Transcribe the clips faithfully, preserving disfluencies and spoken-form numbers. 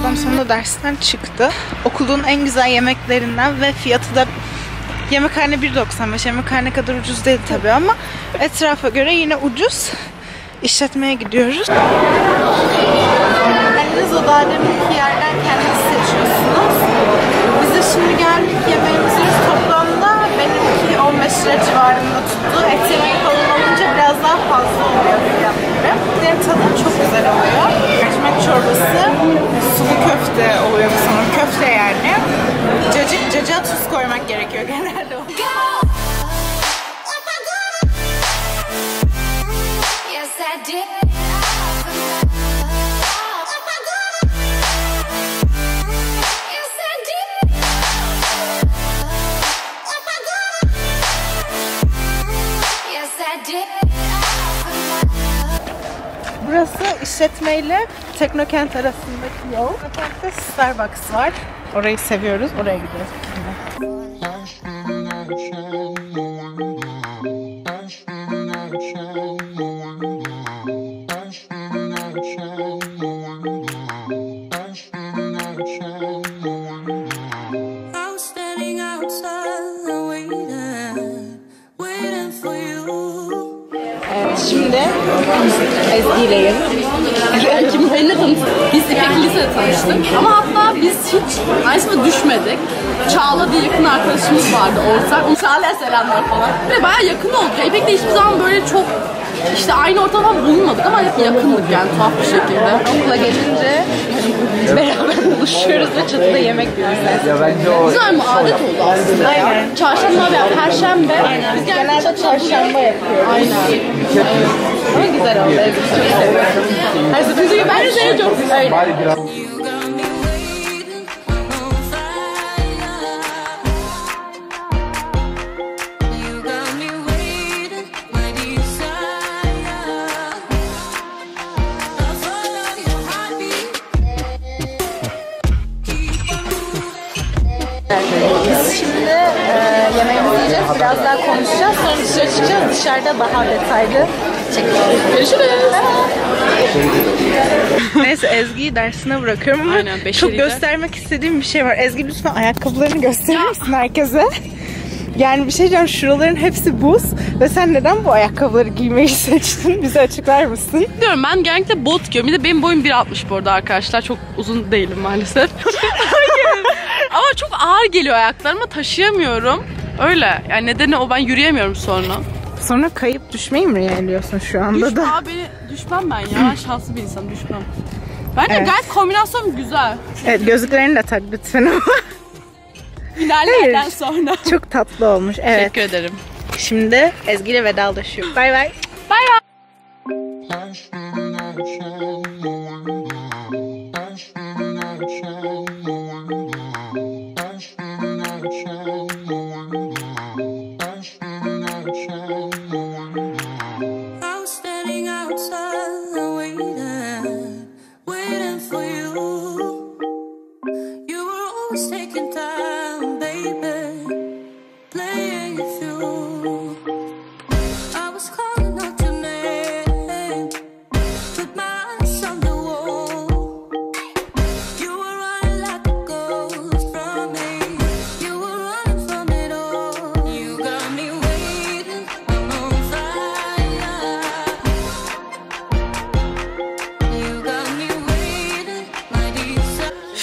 Ablam sonunda dersten çıktı. Okulun en güzel yemeklerinden ve fiyatı da yemekhane bir doksan beş. Yemekhane kadar ucuz değil tabii ama etrafa göre yine ucuz. İşletmeye gidiyoruz. Kendiniz o daha deminki yerden kendiniz seçiyorsunuz. Biz de şimdi geldik. Yemeğimizin toplamda benimki on beş lira civarında tuttu. Et yemeği falan olunca biraz daha fazla oluyor fiyatları. Benim tadım çok güzel oluyor. Mercimek çorbası, sulu köfte oluyor sanırım. Köfte yani. Cacık, cacığa tuz koymak gerekiyor genelde. Burası işletmeyle Teknokent arasındaki yol. Teknokent'te Starbucks var. Orayı seviyoruz, oraya gidiyoruz. Şimdi Ezgi ileyim. Kim benimle tanıştık. Biz İpek Lise'de tanıştık. Ama hatta biz hiç aynısına düşmedik. Çağla diye yakın arkadaşımız vardı ortak. Çağla'ya selamlar falan. Ve bayağı yakın olduk. İpek'le hiçbir zaman böyle çok işte aynı ortamda bulunmadık ama hep yakındık yani tuhaf bir şekilde. Okula gelince beraber buluşuyoruz ve çatıda yemek yiyoruz. Güzel bir adet oldu aslında. Aynen. Çarşamba veya perşembe. Aynen. Biz genelde çatı çarşamba yapıyoruz. Aynen. Ama güzel oldu. Çok seviyorum. Her seferinde ben de seni çok seviyorum. Biraz daha konuşacağız, sonra dışarı çıkacağız. Dışarıda daha detaylı çekeceğiz. Görüşürüz. Neyse Ezgi'yi dersine bırakıyorum ama aynen, çok göstermek istediğim bir şey var. Ezgi lütfen ayakkabılarını gösterir misin herkese? Yani bir şey diyeceğim, şuraların hepsi buz ve sen neden bu ayakkabıları giymeyi seçtin? Bize açıklar mısın? Diyorum, ben genellikle bot giyiyorum. Bir de benim boyum bir altmış bu arada arkadaşlar. Çok uzun değilim maalesef. Ama çok ağır geliyor ayaklarıma, taşıyamıyorum. Öyle. Yani nedeni o, ben yürüyemiyorum sonra. Sonra kayıp düşmeyi mi realiyorsun şu anda? Düş, da? Abi, düşmem ben ya. Şanslı bir insan, düşmem. Bence evet. Gayet kombinasyon güzel. Evet, gözlüklerini de tak lütfen. İlerlerden sonra. Çok tatlı olmuş. Evet. Teşekkür ederim. Şimdi Ezgi ile vedalaşıyor. Bay bay. Bay bay.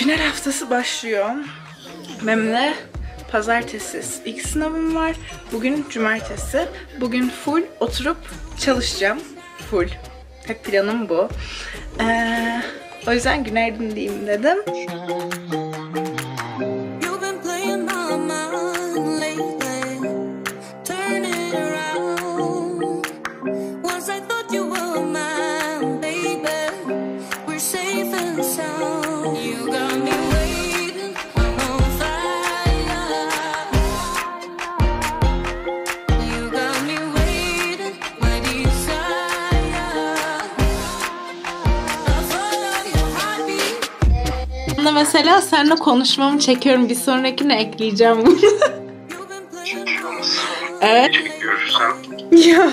Final haftası başlıyor. Benim de pazartesi ilk sınavım var. Bugün cumartesi. Bugün full oturup çalışacağım. Full. Hep planım bu. Ee, o yüzden günaydın diyeyim dedim. Mesela seninle konuşmamı çekiyorum. Bir sonrakine ekleyeceğim bunu. Çekiyor musun? Evet. Çekiyoruz sen. Ya.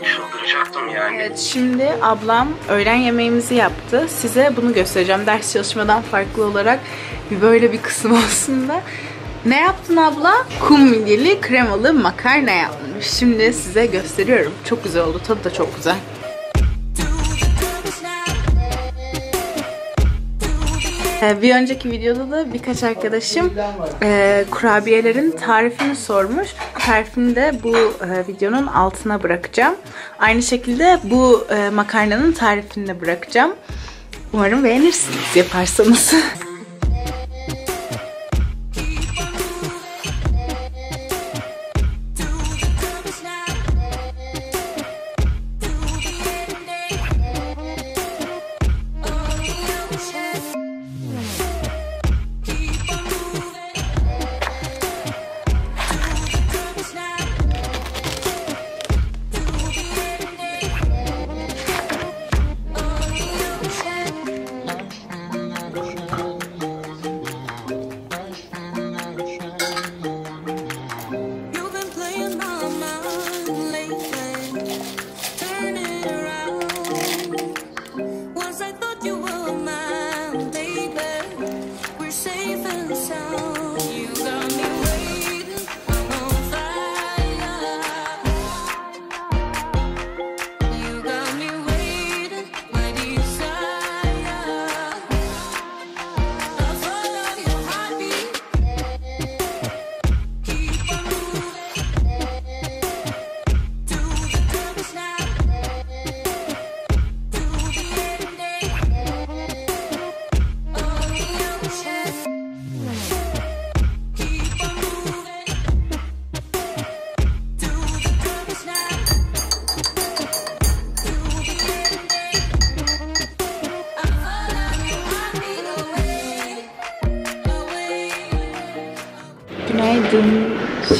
Çıldıracaktım yani. Evet, şimdi ablam öğlen yemeğimizi yaptı. Size bunu göstereceğim. Ders çalışmadan farklı olarak bir böyle bir kısım aslında. Ne yaptın abla? Kum midyeli kremalı makarna yapmış. Şimdi size gösteriyorum. Çok güzel oldu. Tadı da çok güzel. Bir önceki videoda da birkaç arkadaşım e, kurabiyelerin tarifini sormuş. Tarifini de bu e, videonun altına bırakacağım. Aynı şekilde bu e, makarnanın tarifini de bırakacağım. Umarım beğenirsiniz yaparsanız.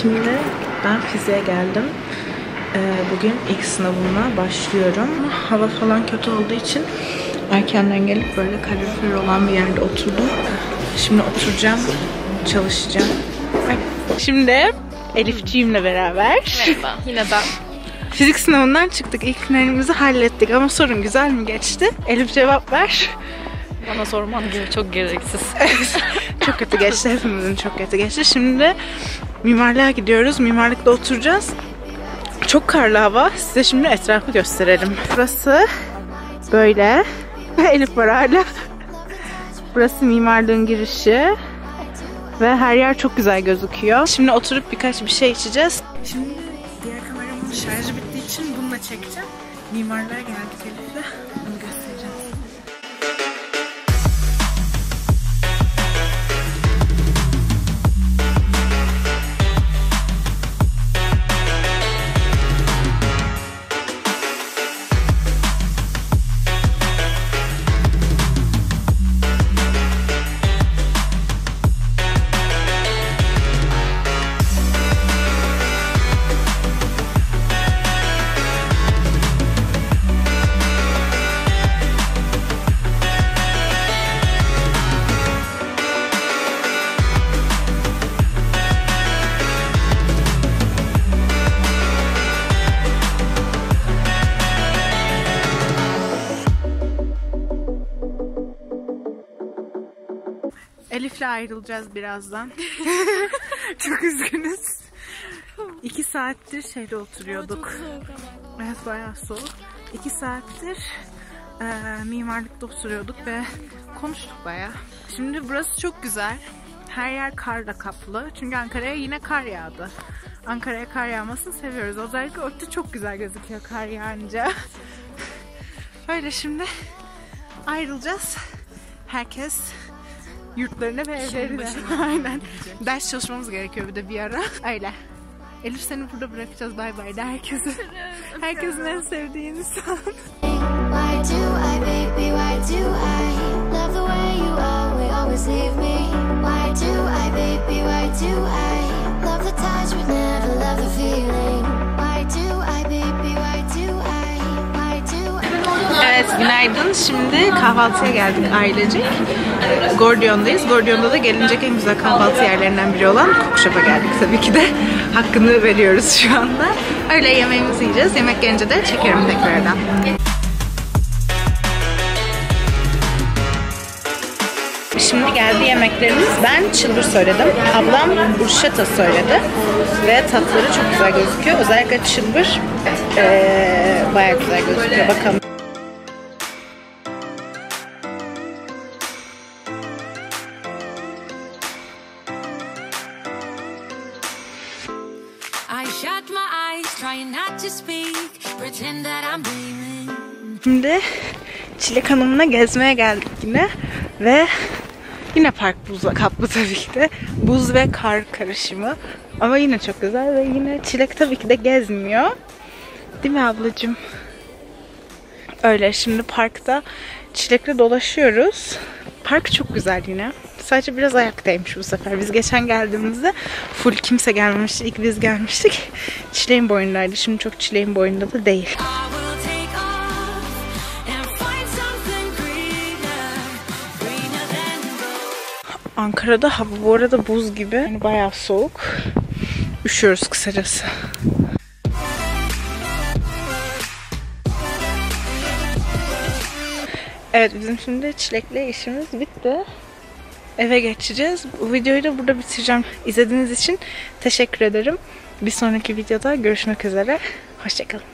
Şimdi ben fiziğe geldim. Bugün ilk sınavımla başlıyorum. Hava falan kötü olduğu için erkenden gelip böyle kalorifer olan bir yerde oturdum. Şimdi oturacağım, çalışacağım. Şimdi Elifciğimle beraber. Merhaba. Yine ben. Fizik sınavından çıktık. İlk finalimizi hallettik ama sorun güzel mi geçti? Elif cevap ver. Bana sorman gibi çok gereksiz. Çok kötü geçti. Hepimizin çok kötü geçti. Şimdi mimarlığa gidiyoruz. Mimarlıkta oturacağız. Çok karlı hava. Size şimdi etrafı gösterelim. Burası böyle. Elif var hala. Burası mimarlığın girişi. Ve her yer çok güzel gözüküyor. Şimdi oturup birkaç bir şey içeceğiz. Şimdi diğer kameramın şarjı bittiği için bununla çekeceğim. Mimarlığa geldik Elif'le. Bunu göstereceğim. Elif'le ayrılacağız birazdan. Çok üzgünüz. İki saattir şeyde oturuyorduk. Evet, bayağı soğuk. İki saattir e, mimarlıkta oturuyorduk ve konuştuk bayağı. Şimdi burası çok güzel. Her yer karla kaplı. Çünkü Ankara'ya yine kar yağdı. Ankara'ya kar yağmasını seviyoruz. Özellikle orta çok güzel gözüküyor kar yağınca. Böyle şimdi ayrılacağız. Herkes yurtlarına ve evlerine. Aynen. Ders çalışmamız gerekiyor bir de bir ara. Öyle. Elif, seni burada bırakacağız. Bay bay de herkese. Herkesin en sevdiği insan. Evet, günaydın. Şimdi kahvaltıya geldik ailecek. Gordion'dayız. Gordion'da da gelinecek en güzel kahvaltı yerlerinden biri olan Kokşaba geldik tabii ki de. Hakkını veriyoruz şu anda. Öyle yemeğimizi yiyeceğiz. Yemek gelince de çekerim tekrardan. Şimdi geldi yemeklerimiz. Ben çılbır söyledim. Ablam bruschetta söyledi. Ve tatları çok güzel gözüküyor. Özellikle çılbır ee, bayağı güzel gözüküyor. Bakalım. Şimdi Çilek Hanım'la gezmeye geldik yine ve yine park buzla kaplı tabii ki de. Buz ve kar karışımı ama yine çok güzel ve yine Çilek tabii ki de gezmiyor. Değil mi ablacığım? Öyle şimdi parkta Çilek'le dolaşıyoruz. Park çok güzel yine. Sadece biraz ayaktaymış bu sefer. Biz geçen geldiğimizde full kimse gelmemişti. İlk biz gelmiştik. Çileğin boyundaydı. Şimdi çok Çileğin boyunda da değil. Ankara'da hava bu arada buz gibi. Yani bayağı soğuk. Üşüyoruz kısacası. Evet, bizim şimdi Çilek'le işimiz bitti. Eve geçeceğiz. Bu videoyu da burada bitireceğim. İzlediğiniz için teşekkür ederim. Bir sonraki videoda görüşmek üzere. Hoşçakalın.